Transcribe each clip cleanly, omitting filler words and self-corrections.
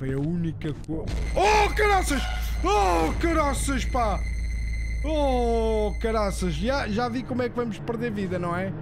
foi a única coisa. Oh, caraças! Oh, caraças, pá! Oh, caraças! Já vi como é que vamos perder vida, não é?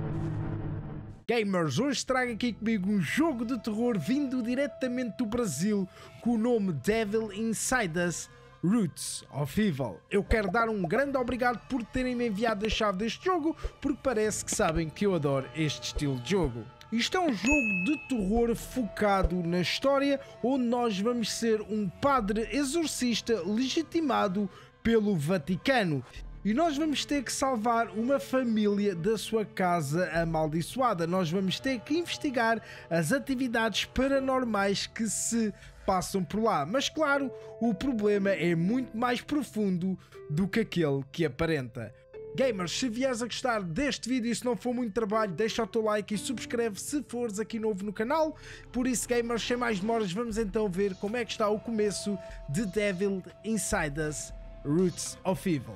Gamers, hoje trago aqui comigo um jogo de terror vindo diretamente do Brasil com o nome Devil Inside Us: Roots of Evil. Eu quero dar um grande obrigado por terem me enviado a chave deste jogo, porque parece que sabem que eu adoro este estilo de jogo. Isto é um jogo de terror focado na história, onde nós vamos ser um padre exorcista legitimado pelo Vaticano. E nós vamos ter que salvar uma família da sua casa amaldiçoada. Nós vamos ter que investigar as atividades paranormais que se passam por lá. Mas claro, o problema é muito mais profundo do que aquele que aparenta. Gamers, se vieres a gostar deste vídeo e se não for muito trabalho, deixa o teu like e subscreve se fores aqui novo no canal. Por isso, gamers, sem mais demoras, vamos então ver como é que está o começo de Devil Inside Us: Roots of Evil.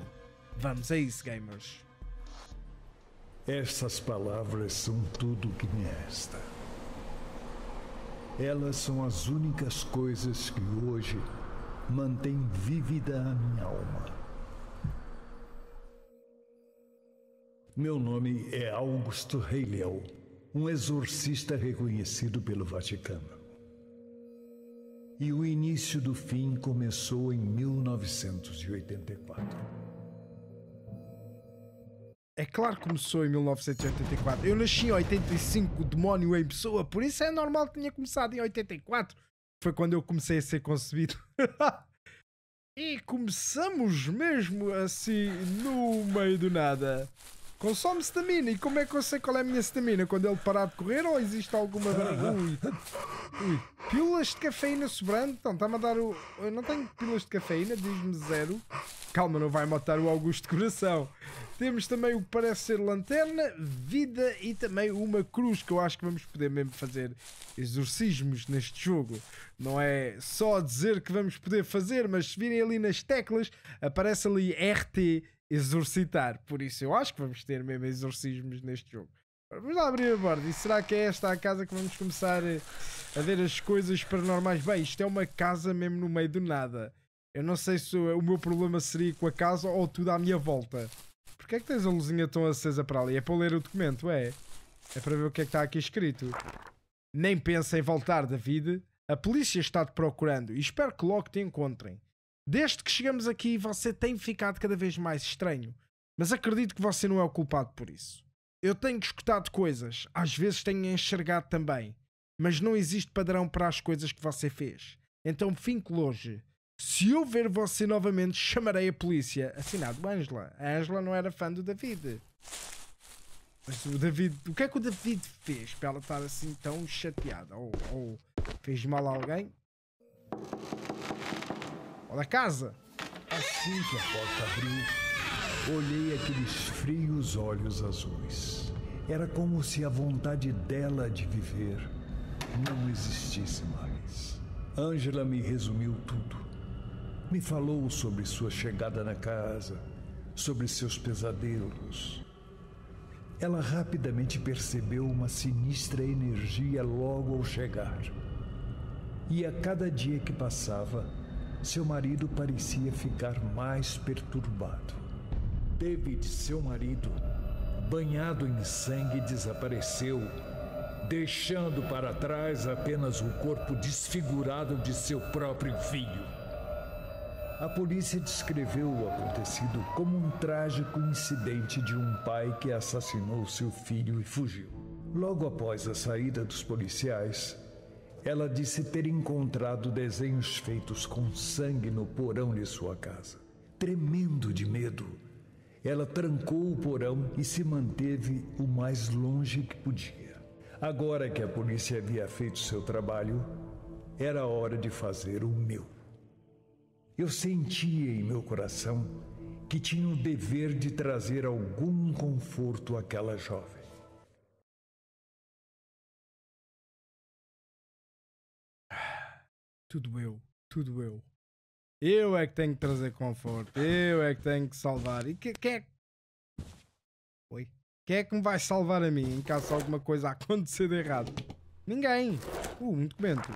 Vamos a isso, gamers. Estas palavras são tudo o que me resta. Elas são as únicas coisas que hoje mantêm vívida a minha alma. Meu nome é August Heylel, um exorcista reconhecido pelo Vaticano. E o início do fim começou em 1984. É claro que começou em 1984. Eu nasci em 85, o demónio em pessoa, por isso é normal que tinha começado em 84. Foi quando eu comecei a ser concebido. E começamos mesmo assim, no meio do nada. Consome estamina. E como é que eu sei qual é a minha estamina? Quando ele parar de correr, ou existe alguma... Ui. Pílulas de cafeína sobrando? Então está-me a dar o... Eu não tenho pílulas de cafeína, diz-me zero. Calma, não vai matar o Augusto de coração. Temos também o que parece ser lanterna, vida e também uma cruz, que eu acho que vamos poder mesmo fazer exorcismos neste jogo. Não é só dizer que vamos poder fazer, mas se virem ali nas teclas, aparece ali RT... exorcitar, por isso eu acho que vamos ter mesmo exorcismos neste jogo. Vamos lá abrir a borda, e será que é esta a casa que vamos começar a ver as coisas paranormais? Bem, isto é uma casa mesmo no meio do nada. Eu não sei se o meu problema seria com a casa ou tudo à minha volta. Porquê é que tens a luzinha tão acesa para ali? É para ler o documento, é? É para ver o que é que está aqui escrito. Nem pensa em voltar, David. A polícia está-te procurando e espero que logo te encontrem. Desde que chegamos aqui, você tem ficado cada vez mais estranho. Mas acredito que você não é o culpado por isso. Eu tenho escutado coisas, às vezes tenho enxergado também. Mas não existe padrão para as coisas que você fez. Então fique longe. Se eu ver você novamente, chamarei a polícia. Assinado Angela. A Angela não era fã do David. Mas o David... O que é que o David fez para ela estar assim tão chateada? Ou fez mal a alguém? Da casa. Assim que a porta abriu, olhei aqueles frios olhos azuis. Era como se a vontade dela de viver não existisse mais. Angela me resumiu tudo. Me falou sobre sua chegada na casa, sobre seus pesadelos. Ela rapidamente percebeu uma sinistra energia logo ao chegar. E a cada dia que passava, seu marido parecia ficar mais perturbado. David, seu marido, banhado em sangue, desapareceu, deixando para trás apenas o corpo desfigurado de seu próprio filho. A polícia descreveu o acontecido como um trágico incidente de um pai que assassinou seu filho e fugiu. Logo após a saída dos policiais, ela disse ter encontrado desenhos feitos com sangue no porão de sua casa. Tremendo de medo, ela trancou o porão e se manteve o mais longe que podia. Agora que a polícia havia feito seu trabalho, era hora de fazer o meu. Eu sentia em meu coração que tinha o dever de trazer algum conforto àquela jovem. Tudo eu. Eu é que tenho que trazer conforto. Eu é que tenho que salvar. E quem é que me vai salvar a mim em caso de alguma coisa acontecer de errado? Ninguém. Um documento.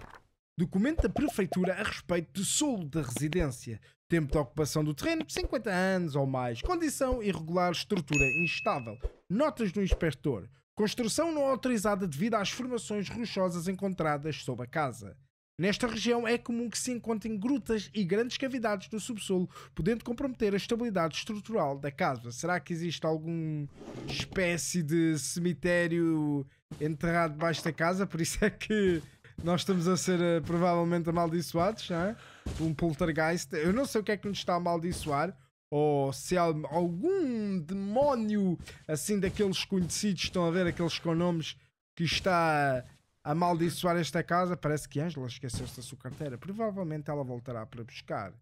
Documento da Prefeitura a respeito do solo da residência. Tempo de ocupação do terreno, 50 anos ou mais. Condição irregular, estrutura instável. Notas do inspetor. Construção não autorizada devido às formações rochosas encontradas sob a casa. Nesta região é comum que se encontrem grutas e grandes cavidades no subsolo, podendo comprometer a estabilidade estrutural da casa. Será que existe alguma espécie de cemitério enterrado debaixo da casa? Por isso é que... nós estamos a ser provavelmente amaldiçoados, hein? Um poltergeist. Eu não sei o que é que nos está a amaldiçoar, ou se há algum demónio assim daqueles conhecidos, estão a ver, aqueles com nomes, que está a amaldiçoar esta casa. Parece que Angela esqueceu-se da sua carteira. Provavelmente ela voltará para buscar.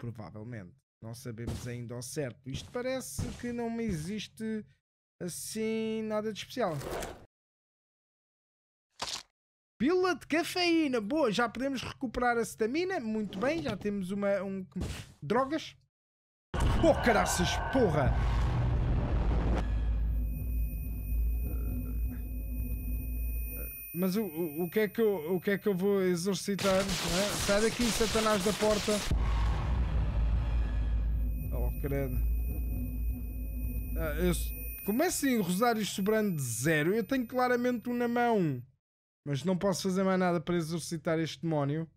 Provavelmente. Não sabemos ainda ao certo. Isto parece que não existe assim nada de especial. Pílula de cafeína, boa, já podemos recuperar a cetamina, muito bem, já temos uma... drogas? Oh, caraças, porra! Mas o que é que eu vou exorcitar? É? Sai daqui, Satanás da porta! Oh, credo! Como é assim, rosários sobrando de zero? Eu tenho claramente um na mão! Mas não posso fazer mais nada para exorcitar este demónio.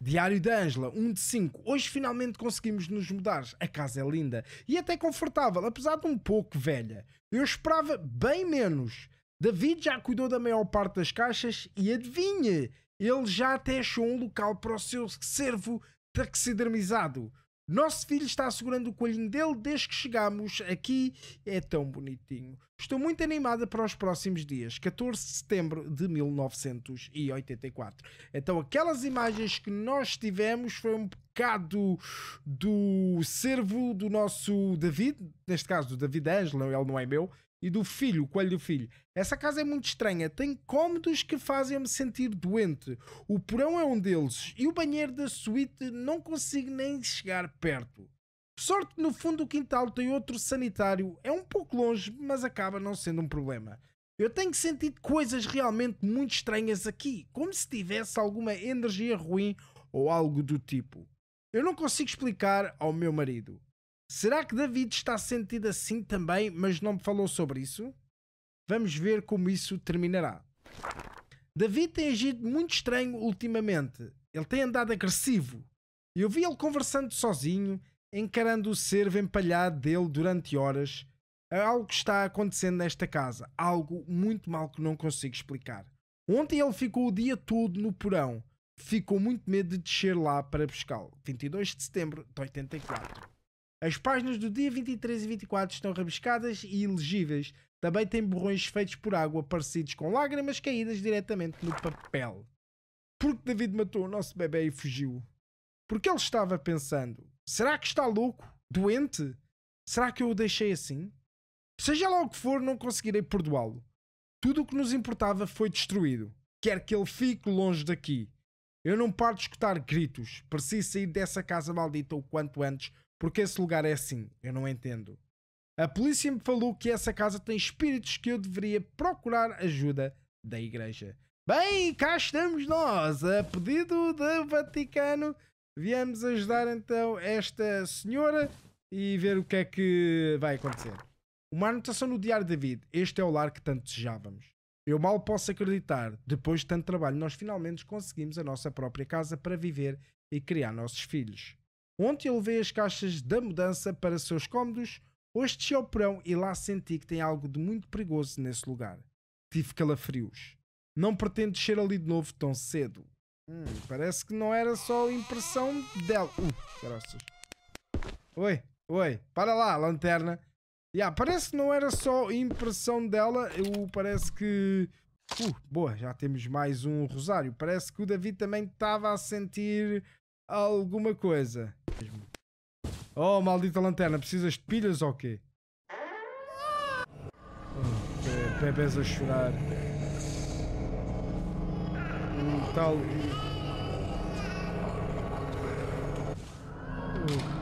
Diário da Angela, 1 de 5. Hoje finalmente conseguimos nos mudar. A casa é linda e até confortável, apesar de um pouco velha. Eu esperava bem menos. David já cuidou da maior parte das caixas e adivinha, ele já até achou um local para o seu cervo taxidermizado. Nosso filho está segurando o coelhinho dele desde que chegámos aqui. É tão bonitinho. Estou muito animada para os próximos dias. 14 de setembro de 1984. Então aquelas imagens que nós tivemos foi um bocado do cervo do nosso David. Neste caso do David Angela, ele não é meu. E do filho, o coelho do filho. Essa casa é muito estranha. Tem cômodos que fazem-me sentir doente. O porão é um deles. E o banheiro da suíte não consigo nem chegar perto. Sorte que no fundo do quintal tem outro sanitário. É um pouco longe, mas acaba não sendo um problema. Eu tenho sentido coisas realmente muito estranhas aqui. Como se tivesse alguma energia ruim ou algo do tipo. Eu não consigo explicar ao meu marido. Será que David está sentido assim também, mas não me falou sobre isso? Vamos ver como isso terminará. David tem agido muito estranho ultimamente. Ele tem andado agressivo. Eu vi ele conversando sozinho, encarando o cervo empalhado dele durante horas. Algo está acontecendo nesta casa. Algo muito mal que não consigo explicar. Ontem ele ficou o dia todo no porão. Ficou muito medo de descer lá para buscá-lo. 22 de setembro de 84. As páginas do dia 23 e 24 estão rabiscadas e ilegíveis. Também tem borrões feitos por água, parecidos com lágrimas caídas diretamente no papel. Porque David matou o nosso bebê e fugiu? Porque ele estava pensando. Será que está louco? Doente? Será que eu o deixei assim? Seja lá o que for, não conseguirei perdoá-lo. Tudo o que nos importava foi destruído. Quero que ele fique longe daqui. Eu não paro de escutar gritos. Preciso sair dessa casa maldita o quanto antes. Porque esse lugar é assim, eu não entendo. A polícia me falou que essa casa tem espíritos, que eu deveria procurar ajuda da igreja. Bem, cá estamos nós, a pedido do Vaticano. Viemos ajudar então esta senhora e ver o que é que vai acontecer. Uma anotação no diário de David. Este é o lar que tanto desejávamos. Eu mal posso acreditar. Depois de tanto trabalho, nós finalmente conseguimos a nossa própria casa para viver e criar nossos filhos. Ontem eu levei as caixas da mudança para seus cômodos, hoje desci ao porão e lá senti que tem algo de muito perigoso nesse lugar. Tive calafrios. Não pretendo descer ali de novo tão cedo. Parece que não era só a impressão dela. Graças. Oi, para lá, lanterna. Parece que não era só a impressão dela, parece que... boa, já temos mais um rosário. Parece que o David também estava a sentir... alguma coisa. Oh, maldita lanterna, precisas de pilhas ou quê? Bebês a chorar.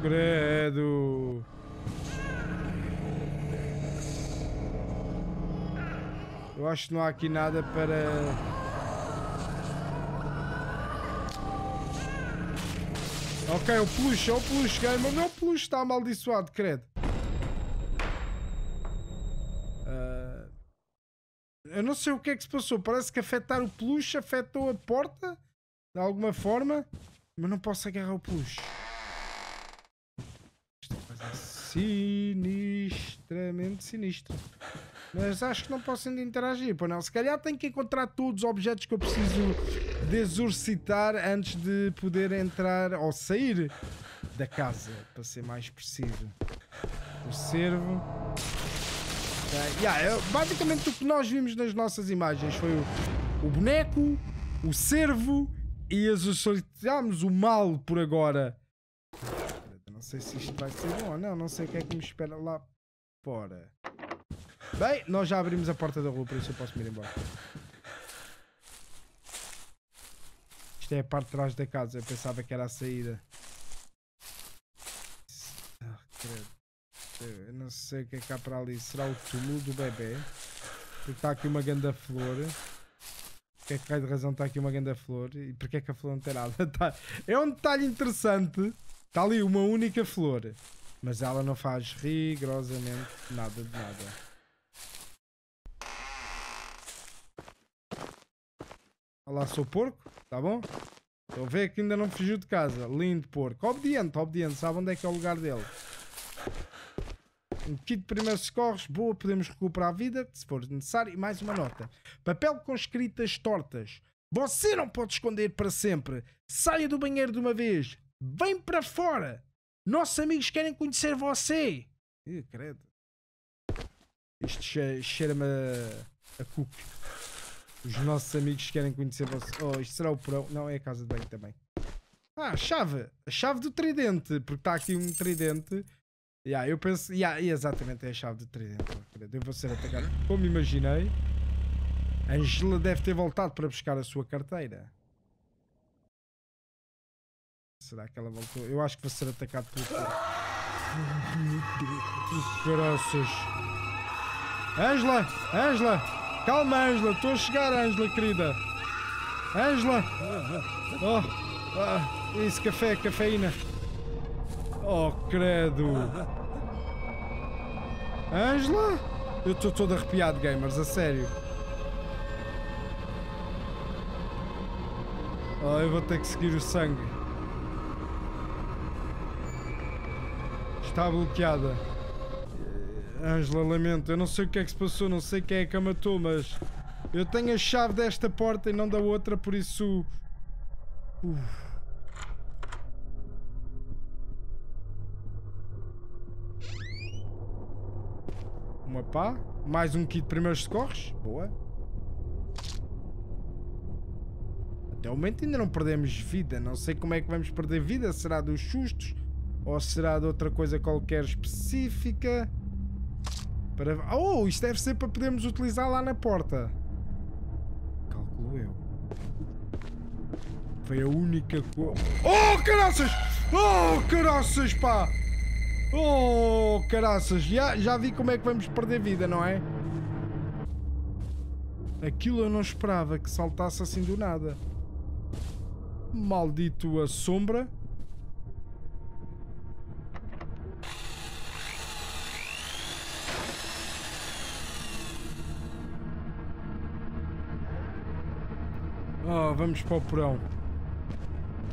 Credo. Eu acho que não há aqui nada para... Ok, eu push, game. O meu push está amaldiçoado, credo. Eu não sei o que é que se passou. Parece que afetar o peluche afetou a porta de alguma forma, mas não posso agarrar o peluche. Esta coisa é sinistramente sinistra. Mas acho que não posso ainda interagir. Pô, não. Se calhar tenho que encontrar todos os objetos que eu preciso de exorcitar antes de poder entrar ou sair da casa, para ser mais preciso. O cervo. Basicamente o que nós vimos nas nossas imagens foi o boneco, o cervo e exorcizámos o mal por agora. Não sei se isto vai ser bom ou não, não sei o que é que me espera lá fora. Bem, nós já abrimos a porta da rua, por isso eu posso me ir embora. Isto é a parte de trás da casa, eu pensava que era a saída. Ah, credo. Eu não sei o que é que há para ali. Será o túmulo do bebê? Porque está aqui uma ganda flor. Porque é que vai de razão está aqui uma ganda flor? E porque é que a flor não tem nada? É um detalhe interessante. Está ali uma única flor. Mas ela não faz rigorosamente nada de nada. Olha lá, sou porco. Está bom? Estou a ver que ainda não fugiu de casa. Lindo porco. Obediente, obediente. Sabe onde é que é o lugar dele? Um kit de primeiros socorros, boa, podemos recuperar a vida, se for necessário, e mais uma nota. Papel com escritas tortas. Você não pode esconder para sempre. Saia do banheiro de uma vez. Vem para fora. Nossos amigos querem conhecer você. Ih, credo. Isto cheira-me a cookie. Os nossos amigos querem conhecer você. Oh, isto será o porão. Não, é a casa de banho também. Ah, chave. A chave do tridente, porque está aqui um tridente. Eu penso... exatamente, é a chave de tridente. Eu vou ser atacado como imaginei. Angela deve ter voltado para buscar a sua carteira. Será que ela voltou? Eu acho que vou ser atacado por... Graças. Angela! Angela! Calma, Angela! Estou a chegar, Angela, querida! Angela! Isso, café, cafeína! Oh, credo! Angela? Eu estou todo arrepiado, gamers, a sério. Oh, eu vou ter que seguir o sangue. Está bloqueada. Angela, lamento. Eu não sei o que é que se passou, não sei quem é que a matou, mas... eu tenho a chave desta porta e não da outra, por isso... Uma pá, mais um kit de primeiros socorros, boa. Até o momento ainda não perdemos vida, não sei como é que vamos perder vida, será dos sustos ou será de outra coisa qualquer específica? Para... oh, isto deve ser para podermos utilizar lá na porta. Calculo eu. Foi a única coisa... oh, caraças! Oh, caraças, pá! Oh, caraças, já vi como é que vamos perder vida, não é? Aquilo eu não esperava que saltasse assim do nada. Maldito a sombra. Oh, vamos para o porão.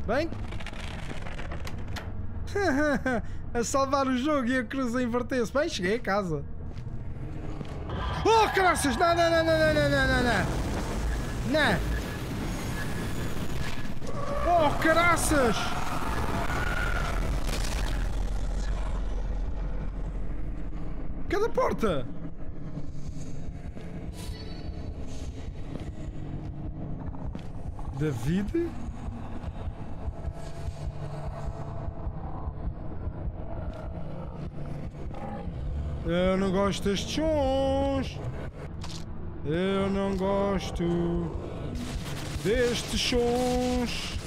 Bem... a salvar o jogo e a cruz a inverter-se. Bem, cheguei a casa. Oh, caraças! Não! Oh, caraças! Cada porta! David? Eu não gosto destes sons. Eu não gosto destes sons.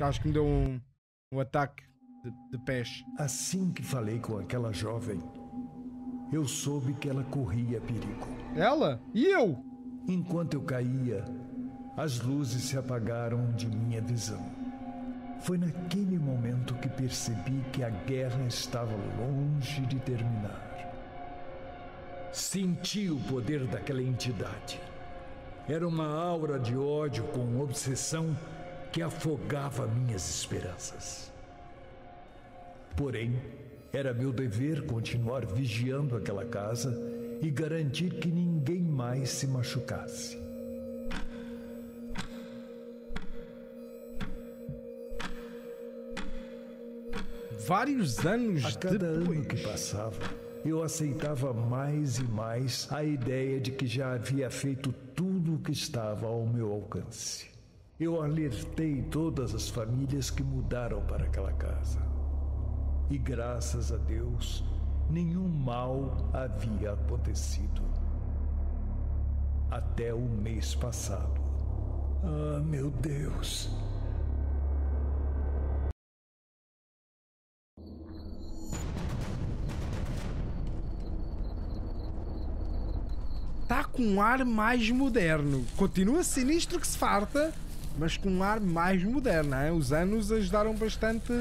Acho que me deu um ataque de pés. Assim que falei com aquela jovem, eu soube que ela corria perigo. Ela? E eu? Enquanto eu caía, as luzes se apagaram de minha visão. Foi naquele momento que percebi que a guerra estava longe de terminar. Senti o poder daquela entidade. Era uma aura de ódio com obsessão que afogava minhas esperanças. Porém, era meu dever continuar vigiando aquela casa e garantir que ninguém mais se machucasse. Vários anos depois. A cada ano que passava, eu aceitava mais e mais a ideia de que já havia feito tudo o que estava ao meu alcance. Eu alertei todas as famílias que mudaram para aquela casa. E graças a Deus, nenhum mal havia acontecido. Até o mês passado. Ah, meu Deus! Tá com um ar mais moderno. Continua sinistro que se farta, mas com um ar mais moderno, hein? Os anos ajudaram bastante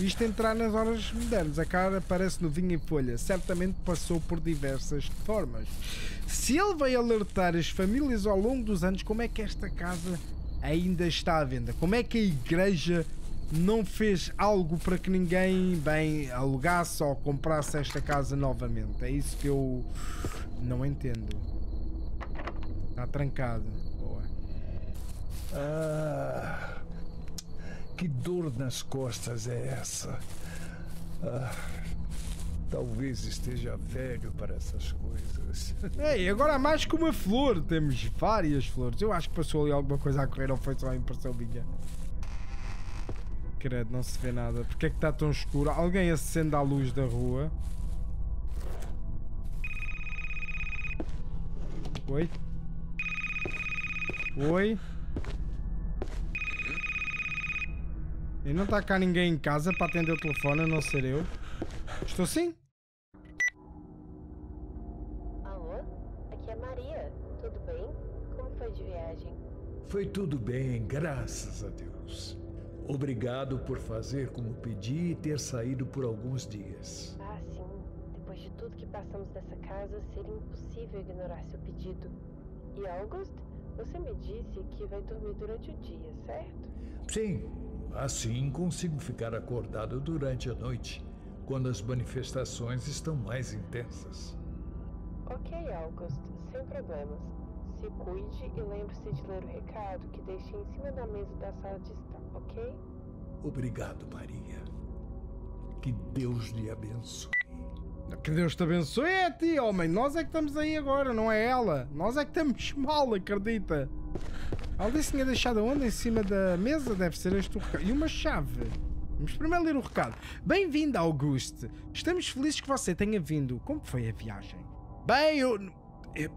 isto a entrar nas horas modernas. A cara parece novinha em folha. Certamente passou por diversas formas. Se ele veio alertar as famílias ao longo dos anos, como é que esta casa ainda está à venda? Como é que a igreja não fez algo para que ninguém, bem, alugasse ou comprasse esta casa novamente? É isso que eu não entendo. Está trancado. Boa. Ah... que dor nas costas é essa? Ah, talvez esteja velho para essas coisas. Ei, agora há mais que uma flor. Temos várias flores. Eu acho que passou ali alguma coisa a correr, ou foi só a impressão minha? Credo, não se vê nada. Porque é que está tão escuro? Alguém acende a luz da rua? Oi? Oi? E não está cá ninguém em casa para atender o telefone, a não ser eu. Estou sim. Alô? Aqui é Maria. Tudo bem? Como foi de viagem? Foi tudo bem, graças a Deus. Obrigado por fazer como pedi e ter saído por alguns dias. Ah, sim. Depois de tudo que passamos nessa casa, seria impossível ignorar seu pedido. E August, você me disse que vai dormir durante o dia, certo? Sim. Assim consigo ficar acordado durante a noite, quando as manifestações estão mais intensas. Ok, August, sem problemas. Se cuide e lembre-se de ler o recado que deixei em cima da mesa da sala de estar, ok? Obrigado, Maria. Que Deus lhe abençoe. Que Deus te abençoe é a ti, homem. Nós é que estamos aí agora, não é ela. Nós é que estamos mal, acredita. Alguém tinha deixado a onda em cima da mesa? Deve ser este o recado. E uma chave. Vamos primeiro ler o recado. Bem-vindo, August. Estamos felizes que você tenha vindo. Como foi a viagem? Bem,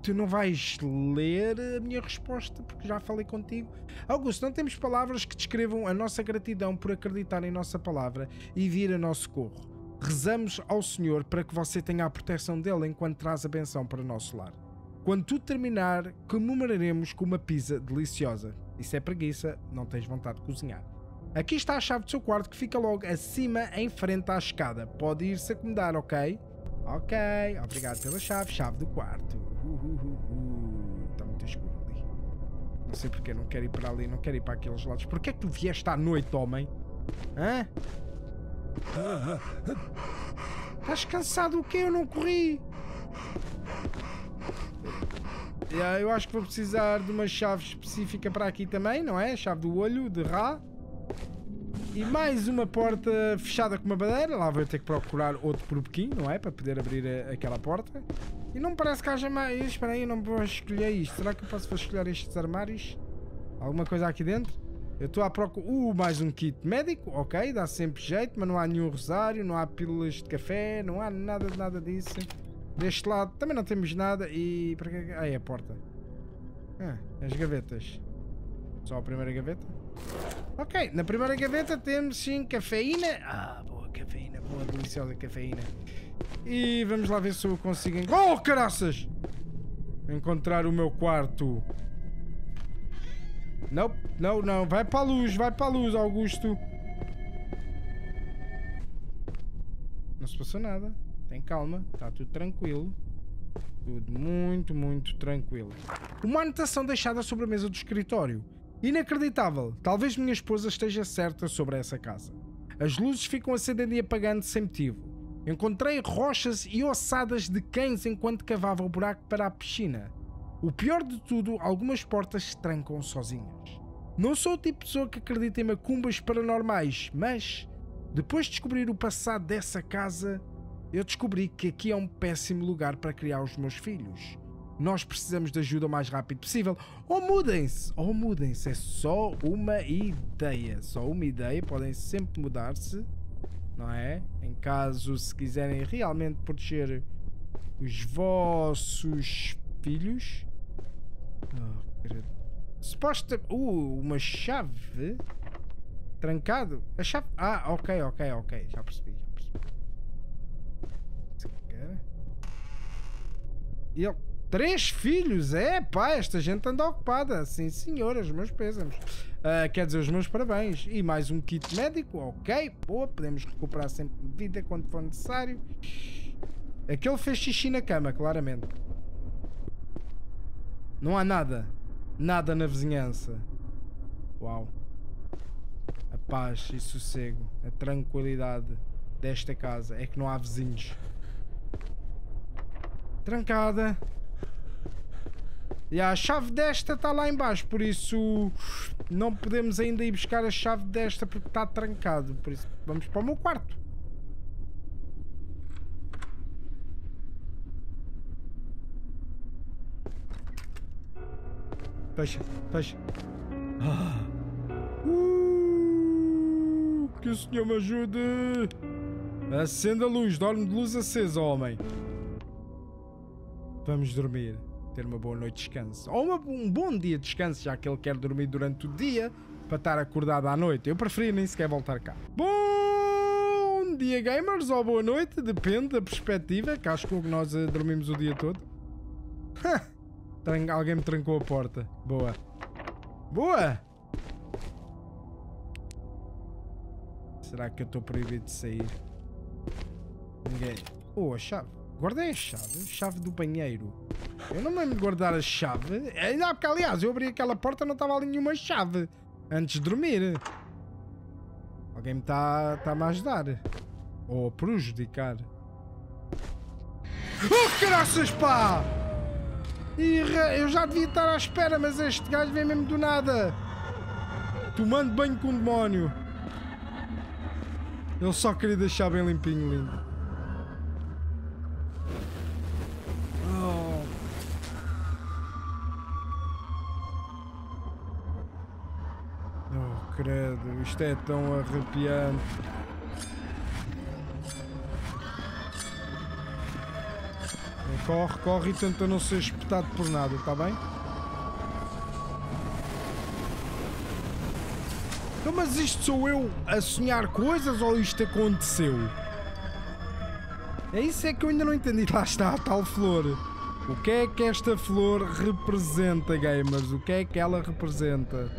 tu não vais ler a minha resposta, porque já falei contigo. Augusto, não temos palavras que descrevam a nossa gratidão por acreditar em nossa palavra e vir a nosso socorro. Rezamos ao Senhor para que você tenha a proteção dele enquanto traz a benção para o nosso lar. Quando tudo terminar, comemoraremos com uma pizza deliciosa. Isso é preguiça, não tens vontade de cozinhar. Aqui está a chave do seu quarto que fica logo acima em frente à escada. Pode ir-se acomodar, ok? Ok, obrigado pela chave. Chave do quarto. Está muito escuro ali. Não sei porque, não quero ir para ali, não quero ir para aqueles lados. Porquê é que tu vieste à noite, homem? Hã? Estás cansado o quê? Eu não corri. Eu acho que vou precisar de uma chave específica para aqui também, não é? Chave do olho, de Ra. E mais uma porta fechada com uma madeira. Lá vou ter que procurar outro porbequinho, não é? Para poder abrir aquela porta. E não me parece que haja mais... Espera aí, eu não vou escolher isto. Será que eu posso escolher estes armários? Alguma coisa aqui dentro? Eu estou à procura... mais um kit médico. Ok, dá sempre jeito, mas não há nenhum rosário, não há pílulas de café, não há nada disso. Deste lado também não temos nada e... Aí a porta. As gavetas. Só a primeira gaveta? Ok, na primeira gaveta temos sim cafeína. Ah, boa cafeína, boa deliciosa cafeína. E vamos lá ver se eu consigo... Oh, caraças! encontrar o meu quarto. Não, não, não. Vai pra luz, Augusto. Não se passou nada. Tem calma. Está tudo tranquilo. Tudo muito, muito tranquilo. Uma anotação deixada sobre a mesa do escritório. Inacreditável. Talvez minha esposa esteja certa sobre essa casa. As luzes ficam acendendo e apagando sem motivo. Encontrei rochas e ossadas de cães enquanto cavava o buraco para a piscina. O pior de tudo, algumas portas se trancam sozinhas. Não sou o tipo de pessoa que acredita em macumbas paranormais, mas depois de descobrir o passado dessa casa, eu descobri que aqui é um péssimo lugar para criar os meus filhos. Nós precisamos de ajuda o mais rápido possível. Ou mudem-se, é só uma ideia. Só uma ideia, podem sempre mudar-se, não é? Em caso, se quiserem realmente proteger os vossos filhos. Oh, suposta... uma chave? Trancado? A chave... Ah, ok, ok, ok. Já percebi, já percebi. Ele... 3 filhos? É, pá, esta gente anda ocupada. Sim, senhora, os meus pésamos. Quer dizer, os meus parabéns. E mais um kit médico, ok. Boa, podemos recuperar sempre vida quando for necessário. Aquele fez xixi na cama, claramente. Não há nada. Nada na vizinhança. Uau. A paz e sossego, a tranquilidade desta casa. É que não há vizinhos. Trancada. E a chave desta está lá em baixo, por isso não podemos ainda ir buscar a chave desta porque está trancado. Por isso vamos para o meu quarto. Fecha, fecha. Que o senhor me ajude. Acenda a luz, dorme de luz acesa, homem. Vamos dormir, ter uma boa noite de descanso. Ou um bom dia de descanso, já que ele quer dormir durante o dia para estar acordado à noite. Eu preferia nem sequer voltar cá. Bom dia, gamers, ou boa noite, depende da perspectiva, que acho que nós dormimos o dia todo. Alguém me trancou a porta. Boa. Boa! Será que eu estou proibido de sair? Ninguém. Oh, a chave. Guardei a chave. Chave do banheiro. Eu não me lembro de guardar a chave. Ainda há porque, aliás, eu abri aquela porta e não estava ali nenhuma chave. Antes de dormir. Alguém me está-me a ajudar. Ou a prejudicar. Oh, caraças, pá! Eu já devia estar à espera, mas este gajo vem mesmo do nada. Tomando banho com o demónio. Ele só queria deixar bem limpinho, lindo. Credo, isto é tão arrepiante. Corre, corre e tenta não ser espetado por nada, está bem? Então, mas isto sou eu a sonhar coisas ou isto aconteceu? É isso é que eu ainda não entendi. Lá está a tal flor. O que é que esta flor representa, gamers? O que é que ela representa?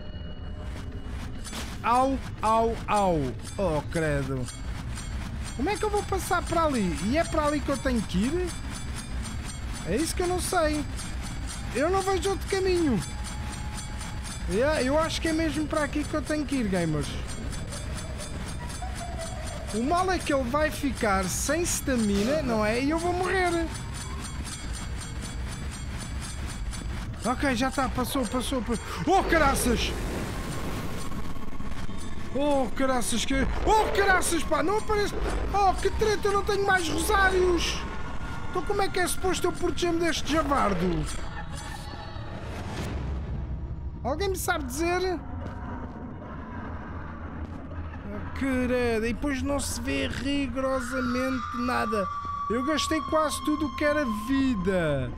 Au, au, au. Oh, credo. Como é que eu vou passar para ali? E é para ali que eu tenho que ir? É isso que eu não sei. Eu não vejo outro caminho. Eu acho que é mesmo para aqui que eu tenho que ir, gamers. O mal é que ele vai ficar sem stamina, não é? E eu vou morrer. Ok, já está. Passou, passou. Oh, caraças! Oh, caraças, que... Oh, caraças, pá, não aparece... Oh, que treta, eu não tenho mais rosários. Então como é que é suposto eu proteger-me deste javardo? Alguém me sabe dizer? Oh, querida, e depois não se vê rigorosamente nada. Eu gastei quase tudo o que era vida.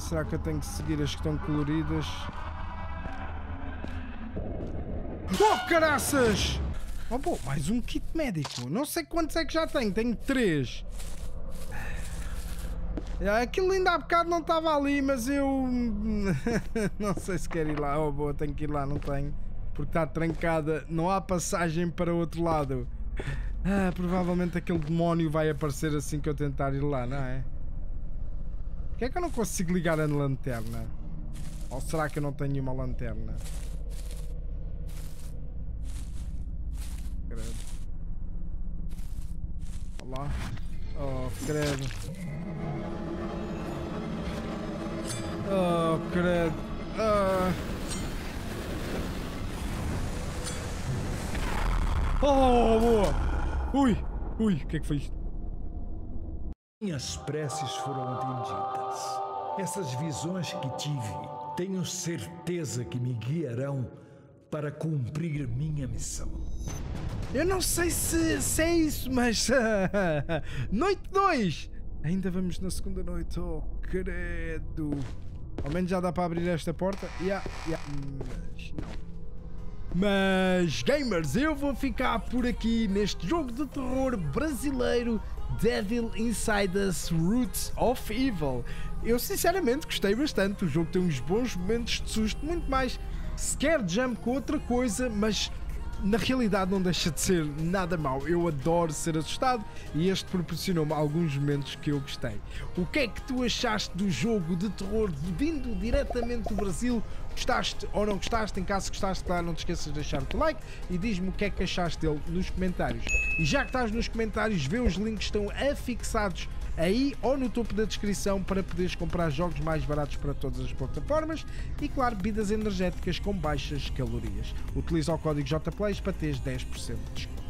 Será que eu tenho que seguir as que estão coloridas? Oh, caraças! Oh, pô, mais um kit médico. Não sei quantos é que já tenho. Tenho 3. Aquilo ainda há bocado não estava ali, mas eu... não sei se quero ir lá. Oh, boa, tenho que ir lá, não tenho. Porque está trancada, não há passagem para o outro lado. Ah, provavelmente aquele demónio vai aparecer assim que eu tentar ir lá, não é? Porquê é que eu não consigo ligar a lanterna? Ou será que eu não tenho uma lanterna? Credo. Olha lá. Oh, credo. Oh, credo. Oh, boa! Ui! Ui! O que é que foi isto? Minhas preces foram atendidas. Essas visões que tive, tenho certeza que me guiarão para cumprir minha missão. Eu não sei se é isso, mas... noite 2! Ainda vamos na segunda noite. Oh, credo! Ao menos já dá para abrir esta porta. Mas não. Mas, gamers, eu vou ficar por aqui neste jogo de terror brasileiro Devil Inside Us: Roots of Evil. Eu sinceramente gostei bastante, o jogo tem uns bons momentos de susto, muito mais scare jump com outra coisa, mas na realidade não deixa de ser nada mau. Eu adoro ser assustado e este proporcionou-me alguns momentos que eu gostei. O que é que tu achaste do jogo de terror vindo diretamente do Brasil? Gostaste ou não gostaste? Em caso gostaste, claro, não te esqueças de deixar o teu like e diz-me o que é que achaste dele nos comentários. E já que estás nos comentários, vê os links que estão afixados aí ou no topo da descrição para poderes comprar jogos mais baratos para todas as plataformas e, claro, bebidas energéticas com baixas calorias. Utiliza o código JPLAYS para teres 10% de desconto.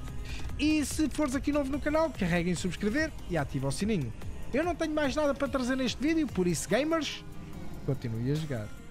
E se fores aqui novo no canal, carrega em subscrever e ativa o sininho. Eu não tenho mais nada para trazer neste vídeo, por isso, gamers, continue a jogar.